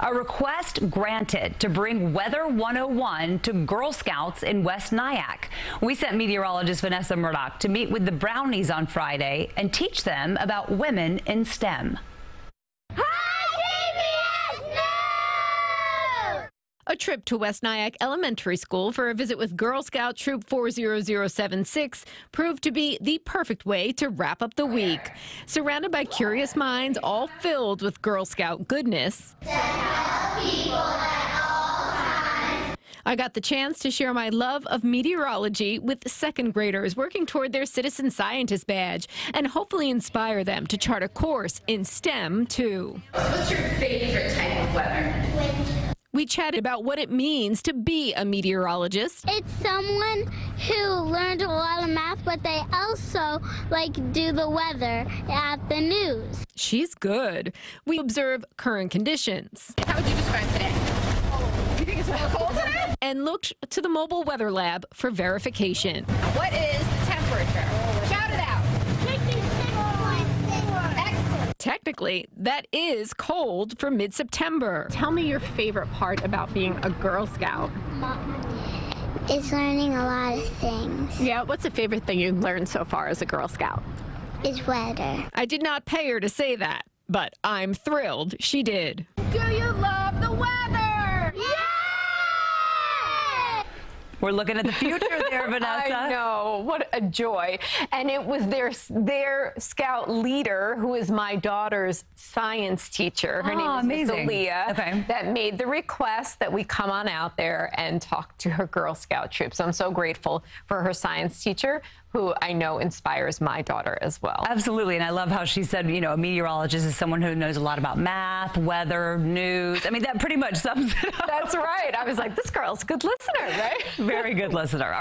A request granted to bring Weather 101 to Girl Scouts in West Nyack. We sent meteorologist Vanessa Murdoch to meet with the Brownies on Friday and teach them about women in STEM. A trip to West Nyack Elementary School for a visit with Girl Scout Troop 40076 proved to be the perfect way to wrap up the week. Surrounded by curious minds, all filled with Girl Scout goodness. To help people at all times. I got the chance to share my love of meteorology with second graders working toward their citizen scientist badge and hopefully inspire them to chart a course in STEM too. What's your favorite type of weather? Wind. We chatted about what it means to be a meteorologist. It's someone who learned a lot of math, but they also do the weather at the news. She's good. We observe current conditions. How would you describe today? Oh, you think it's really cold today? And looked to the mobile weather lab for verification. What is the temperature? Shout it out. Technically, that is cold for mid-September. Tell me your favorite part about being a Girl Scout. It's learning a lot of things. Yeah, what's the favorite thing you've learned so far as a Girl Scout? It's weather. I did not pay her to say that, but I'm thrilled she did. Do you love the weather? Yeah! We're looking at the future there, Vanessa. I know. What a joy. And it was their scout leader, who is my daughter's science teacher. Her name is Missalia. Okay. That made the request that we come on out there and talk to her Girl Scout troop. So I'm so grateful for her science teacher, who I know inspires my daughter as well. Absolutely. And I love how she said, you know, a meteorologist is someone who knows a lot about math, weather, news. I mean, that pretty much sums it up. That's right. I was like, this girl's a good listener, right? Very good listener.